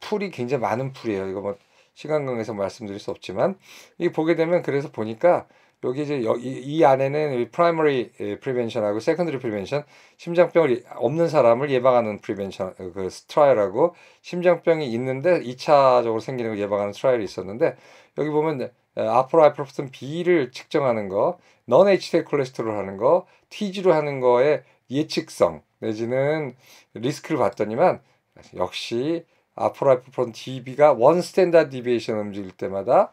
풀이 굉장히 많은 풀이에요. 이거 뭐 시간 관계에서 말씀드릴 수 없지만, 이 보게 되면 그래서 보니까 여기 이제 이 안에는 프라이머리 프리벤션하고 세컨더리 프리벤션, 심장병이 없는 사람을 예방하는 프리벤션 트라이얼하고 심장병이 있는데 2차적으로 생기는 걸 예방하는 트라이얼이 있었는데, 여기 보면 아포라이프로프틴 B를 측정하는 거, non HDL 콜레스테롤 하는 거, TG로 하는 거에 예측성 내지는 리스크를 봤더니만 역시 아포라이프로프틴 DB가 원 스탠다드 디비에이션 움직일 때마다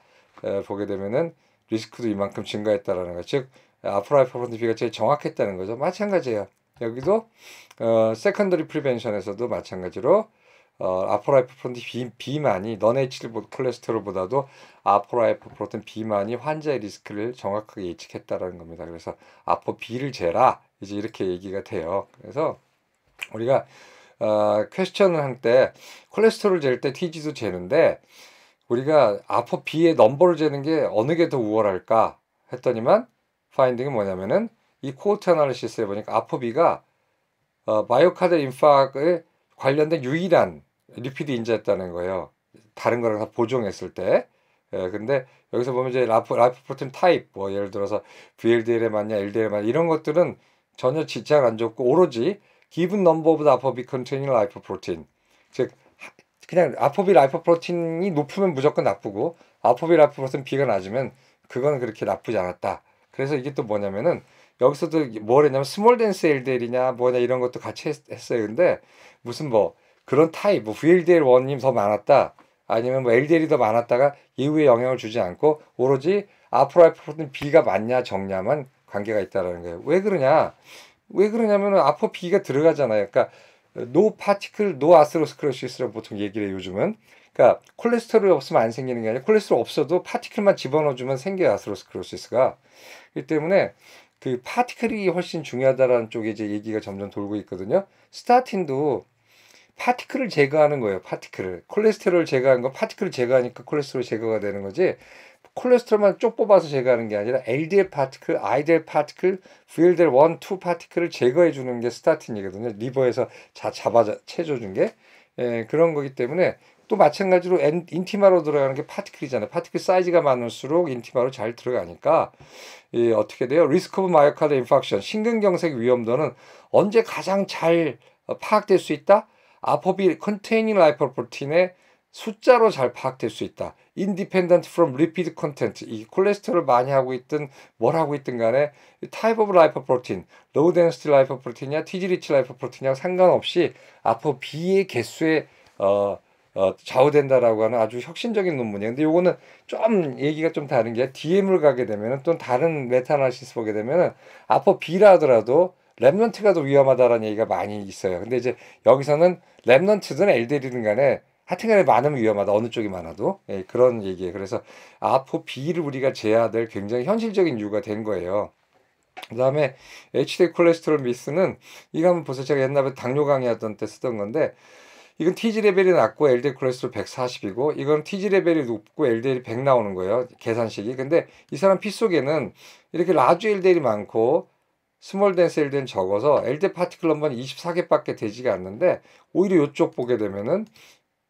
보게 되면은 리스크도 이만큼 증가했다라는 거. 즉 아포라이프로프틴 B가 제일 정확했다는 거죠. 마찬가지예요. 여기도 세컨더리 프리벤션에서도 마찬가지로 아포라이포프로틴 B만이 non-HDL 콜레스테롤보다도 아포라이포프로틴 B만이 환자의 리스크를 정확하게 예측했다라는 겁니다. 그래서 apoB를 재라, 이제 이렇게 얘기가 돼요. 그래서 우리가 퀘스천을 할 때 콜레스테롤 잴 때 TG도 재는데 우리가 apoB의 넘버를 재는 게 어느 게 더 우월할까 했더니만 파인딩이 뭐냐면은 이 코호트 애널리시스에 보니까 apoB가 마이오카드 인파크의 관련된 유일한 리피드 인자였다는 거예요. 다른 거랑 다 보정했을 때. 근데 여기서 보면 이제 라이포프로틴 타입, 뭐 예를 들어서 VLDL에 맞냐, LDL에 맞냐, 이런 것들은 전혀 지장 안 줬고, 오로지 기본 넘버보다 apoB containing lipoprotein. 즉, 그냥 apoB 라이포프로틴이 높으면 무조건 나쁘고, apoB 라이포프로틴 B가 낮으면 그건 그렇게 나쁘지 않았다. 그래서 이게 또 뭐냐면은, 여기서도 뭘 했냐면 스몰 댄스 LDL이냐 뭐냐 이런 것도 같이 했어요. 근데 무슨 뭐 그런 타입 뭐 VLDL1이 더 많았다 아니면 뭐 LDL이 더 많았다가 이후에 영향을 주지 않고 오로지 아포라이포프로틴 B가 맞냐 적냐만 관계가 있다라는 거예요. 왜 그러냐? 왜 그러냐면은 아포 B가 들어가잖아요. 그러니까 노 파티클 노 아스로스클로시스라고 보통 얘기를 해요, 요즘은. 그러니까 콜레스테롤이 없으면 안 생기는 게 아니라 콜레스테롤 없어도 파티클만 집어넣어 주면 생겨요, 아스로스클로시스가. 그렇기 때문에 파티클이 훨씬 중요하다라는 쪽에 이제 얘기가 점점 돌고 있거든요. 스타틴도 파티클을 제거하는 거예요. 파티클을. 콜레스테롤 제거한 건 파티클을 제거하니까 콜레스테롤 제거가 되는 거지, 콜레스테롤만 쪽 뽑아서 제거하는 게 아니라 LDL 파티클, IDL 파티클, VLDL1, 2 파티클을 제거해 주는 게 스타틴이거든요. 리버에서 채워준 게. 그런 거기 때문에 또 마찬가지로 인티마로 들어가는 게 파티클이잖아요. 파티클 사이즈가 많을수록 인티마로 잘 들어가니까 어떻게 돼요? 리스크 오브 마이오카드 인팍션, 심근경색 위험도는 언제 가장 잘 파악될 수 있다? apoB 컨테이닝 라이포프로틴의 숫자로 잘 파악될 수 있다. independent from lipid content, 이 콜레스테롤 많이 하고 있든 뭘 하고 있든 간에 type of lipoprotein, low density lipoprotein이냐 TG-rich lipoprotein이냐 상관없이 apoB의 개수에 좌우된다라고 하는 아주 혁신적인 논문이에요. 근데 요거는 좀 얘기가 좀 다른 게 DM을 가게 되면은 또 다른 메타아나리시스 보게 되면은 apoB라 하더라도 랩런트가 더 위험하다라는 얘기가 많이 있어요. 근데 이제 여기서는 랩런트든 LDL이든 간에 하여튼간에 많으면 위험하다. 어느 쪽이 많아도. 예, 그런 얘기예요. 그래서 apoB를 우리가 제어해야 될 굉장히 현실적인 이유가 된 거예요. 그 다음에 HDL 콜레스테롤 미스는 이거 한번 보세요. 제가 옛날에 당뇨 강의하던 때 쓰던 건데 이건 TG 레벨이 낮고 LDL 콜레스테롤 140이고 이건 TG 레벨이 높고 LDL이 100 나오는 거예요. 계산식이. 근데 이 사람 피 속에는 이렇게 라지 LDL이 많고 스몰 댄스 LDL은 적어서 LDL 파티클 넘버는 24개밖에 되지가 않는데 오히려 이쪽 보게 되면은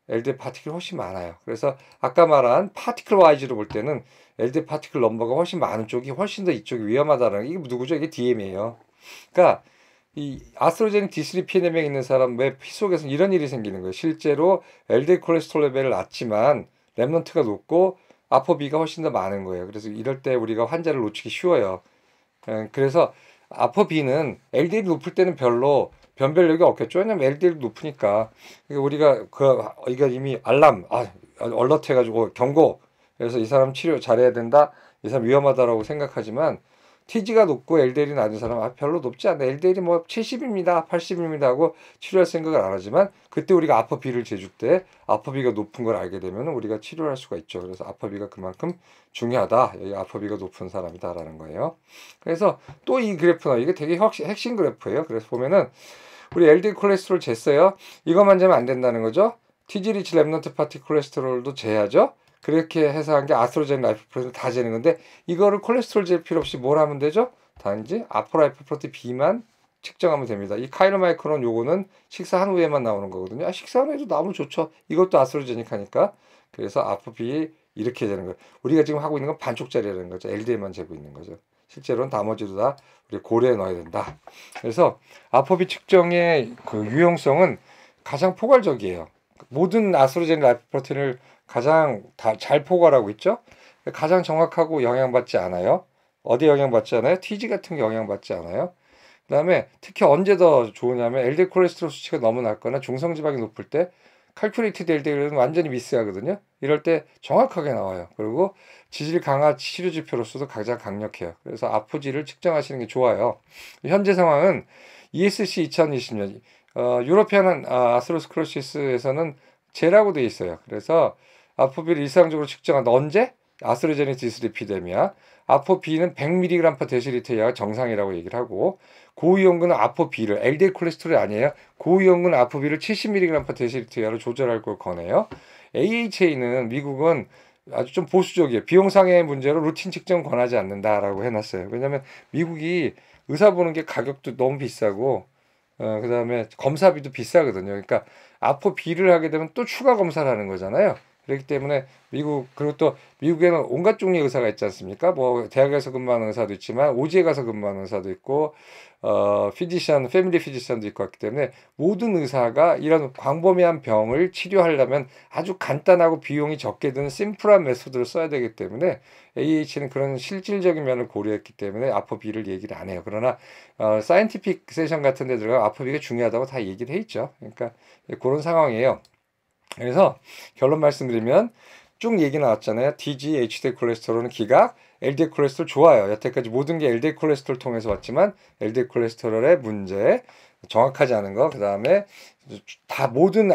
LDL 파티클이 훨씬 많아요. 그래서 아까 말한 파티클 와이즈로 볼 때는 LDL 파티클 넘버가 훨씬 많은 쪽이 훨씬 더 이쪽이 위험하다는 이게 누구죠? 이게 DM이에요. 그러니까 이 아스트로제닉 D3 PNM에 있는 사람 왜 피 속에서는 이런 일이 생기는 거예요. 실제로 LDL 콜레스테롤 레벨을 낮지만 랩런트가 높고 apoB가 훨씬 더 많은 거예요. 그래서 이럴 때 우리가 환자를 놓치기 쉬워요. 그래서 apoB는 LDL 높을 때는 별로 변별력이 없겠죠. 왜냐면 LDL 높으니까 우리가 이거 이미 알람 얼럿 해가지고 경고. 그래서 이 사람 치료 잘해야 된다. 이 사람 위험하다라고 생각하지만. TG가 높고 LDL이 낮은 사람은 별로 높지 않다. LDL이 뭐 70입니다. 80입니다 하고 치료할 생각을 안 하지만 그때 우리가 apoB를 재줄 때 apoB가 높은 걸 알게 되면 우리가 치료를 할 수가 있죠. 그래서 apoB가 그만큼 중요하다. 여기 apoB가 높은 사람이다라는 거예요. 그래서 또 이 그래프나 이게 되게 핵심 그래프예요. 그래서 보면은 우리 LDL 콜레스테롤 쟀어요. 이것만 재면 안 된다는 거죠. TG 리치 랩런트 파티 콜레스테롤도 재야죠. 그렇게 해서 한 게 아스트로제닉 라이프 프로틴 다 재는 건데 이거를 콜레스테롤 잴 필요 없이 뭘 하면 되죠? 단지 아포라이프 프로틴 B만 측정하면 됩니다. 이 카이로마이크론 요거는 식사한 후에만 나오는 거거든요. 아, 식사한 후에도 나오면 좋죠. 이것도 아스트로제닉 하니까. 그래서 apoB 이렇게 되는 거예요. 우리가 지금 하고 있는 건 반쪽짜리라는 거죠. LDL만 재고 있는 거죠. 실제로는 나머지도 다 우리 고려에 넣어야 된다. 그래서 apoB 측정의 그 유용성은 가장 포괄적이에요. 모든 아스트로제닉 라이프 프로틴을 가장 다 잘 포괄하고 있죠. 가장 정확하고 영향받지 않아요. 어디 영향받지 않아요? TG 같은 게 영향받지 않아요. 그 다음에 특히 언제 더 좋으냐면 LDL 콜레스테롤 수치가 너무 낮거나 중성지방이 높을 때 칼큘레이티드 LDL은 완전히 미스하거든요. 이럴 때 정확하게 나와요. 그리고 지질 강화 치료 지표로서도 가장 강력해요. 그래서 apoB를 측정하시는 게 좋아요. 현재 상황은 ESC 2020년 유로피안 아스트로스클로시스에서는 제라고 되어 있어요. 그래서 apoB를 일상적으로 측정한다. 언제? 아스트로제닉 디스리피데미아. apoB는 100mg/dL가 정상이라고 얘기를 하고 고위험군은 apoB를 LDL 콜레스테롤이 아니에요. 고위험군은 apoB를 70mg/dL로 조절할 걸 권해요. AHA는 미국은 아주 좀 보수적이에요. 비용상의 문제로 루틴 측정 권하지 않는다라고 해놨어요. 왜냐하면 미국이 의사 보는 게 가격도 너무 비싸고 그 다음에 검사비도 비싸거든요. 그러니까 apoB를 하게 되면 또 추가 검사를 하는 거잖아요. 그렇기 때문에 미국, 그리고 또 미국에는 온갖 종류의 의사가 있지 않습니까? 뭐 대학에서 근무하는 의사도 있지만 오지에 가서 근무하는 의사도 있고 피지션, 패밀리 피지션도 있고 그렇기 때문에 모든 의사가 이런 광범위한 병을 치료하려면 아주 간단하고 비용이 적게 드는 심플한 메소드를 써야 되기 때문에 AH는 그런 실질적인 면을 고려했기 때문에 apoB를 얘기를 안 해요. 그러나 사이언티픽 세션 같은 데 들어가면 apoB가 중요하다고 다 얘기를 해 있죠. 그러니까 그런 상황이에요. 그래서 결론 말씀드리면 쭉 얘기 나왔잖아요. TG, HDL 콜레스테롤은 기각, LDL 콜레스테롤 좋아요. 여태까지 모든 게 LDL 콜레스테롤 통해서 왔지만 LDL 콜레스테롤의 문제, 정확하지 않은 거, 그 다음에 다 모든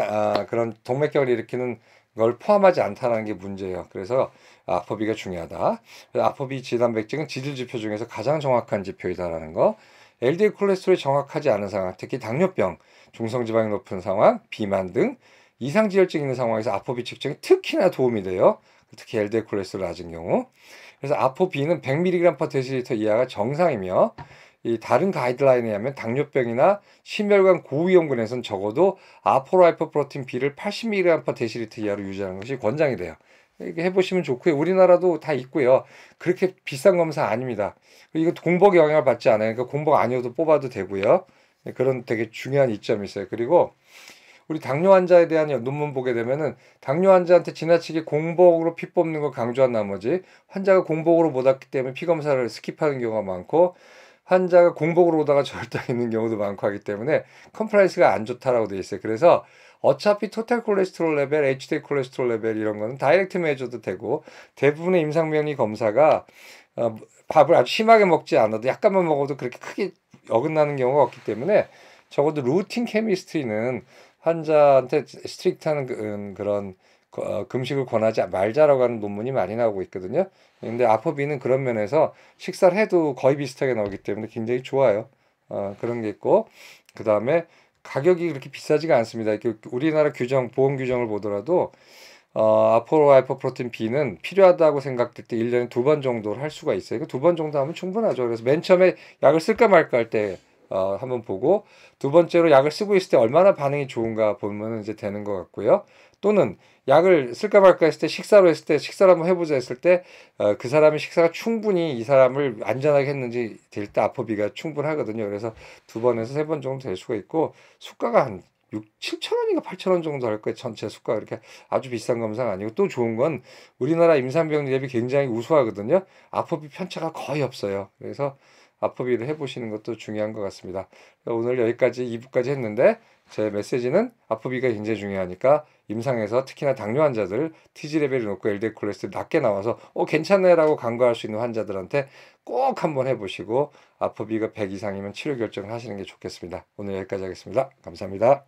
그런 동맥경화를 일으키는 걸 포함하지 않다는 게 문제예요. 그래서 apoB가 중요하다. 그래서 apoB 지단백증은 지질지표 중에서 가장 정확한 지표이다라는 거. LDL 콜레스테롤이 정확하지 않은 상황, 특히 당뇨병, 중성지방이 높은 상황, 비만 등 이상지혈증 있는 상황에서 apoB 측정이 특히나 도움이 돼요. 특히 LDL 콜레스테롤 낮은 경우. 그래서 apoB는 100mg/dL 이하가 정상이며 이 다른 가이드라인에 하면 당뇨병이나 심혈관 고위험군에선 적어도 아포라이프 프로틴 B를 80mg/dL 이하로 유지하는 것이 권장이 돼요. 이렇게 해보시면 좋고요. 우리나라도 다 있고요. 그렇게 비싼 검사 아닙니다. 이거 공복 영향을 받지 않아요. 그러니까 공복 아니어도 뽑아도 되고요. 그런 되게 중요한 이점이 있어요. 그리고 우리 당뇨 환자에 대한 논문 보게 되면은 당뇨 환자한테 지나치게 공복으로 피 뽑는 걸 강조한 나머지 환자가 공복으로 못 왔기 때문에 피 검사를 스킵하는 경우가 많고 환자가 공복으로 오다가 절딱 있는 경우도 많고 하기 때문에 컴플라이언스가 안 좋다라고 되어 있어요. 그래서 어차피 토탈 콜레스테롤 레벨, HDL 콜레스테롤 레벨 이런 거는 다이렉트 메저도 되고, 대부분의 임상병리 검사가 밥을 아주 심하게 먹지 않아도 약간만 먹어도 그렇게 크게 어긋나는 경우가 없기 때문에 적어도 루틴 케미스트리는 환자한테 스트릭트한 그런 금식을 권하지 말자라고 하는 논문이 많이 나오고 있거든요. 근데 아포비는 그런 면에서 식사를 해도 거의 비슷하게 나오기 때문에 굉장히 좋아요. 그런 게 있고, 그 다음에 가격이 그렇게 비싸지가 않습니다. 우리나라 규정, 보험 규정을 보더라도 아포로 하이퍼프로틴 B는 필요하다고 생각될 때 1년에 2번 정도를 할 수가 있어요. 그 2번 정도 하면 충분하죠. 그래서 맨 처음에 약을 쓸까 말까 할 때 한번 보고, 두 번째로 약을 쓰고 있을 때 얼마나 반응이 좋은가 보면 이제 되는 것 같고요. 또는 약을 쓸까 말까 했을 때, 식사로 했을 때, 식사를 한번 해보자 했을 때 그 사람의 식사가 충분히 이 사람을 안전하게 했는지 될 때 아포비가 충분하거든요. 그래서 2번에서 3번 정도 될 수가 있고, 수가가 한 7,000원인가 8,000원 정도 할 거예요. 전체 수가 그렇게 아주 비싼 검사가 아니고, 또 좋은 건 우리나라 임산병리 대비 굉장히 우수하거든요. 아포비 편차가 거의 없어요. 그래서 아포비를 해보시는 것도 중요한 것 같습니다. 오늘 여기까지 2부까지 했는데, 제 메시지는 아포비가 굉장히 중요하니까 임상에서 특히나 당뇨 환자들 TG 레벨이 높고 LDL 콜레스테롤 낮게 나와서 괜찮네 라고 간과할 수 있는 환자들한테 꼭 한번 해보시고, 아포비가 100 이상이면 치료 결정을 하시는 게 좋겠습니다. 오늘 여기까지 하겠습니다. 감사합니다.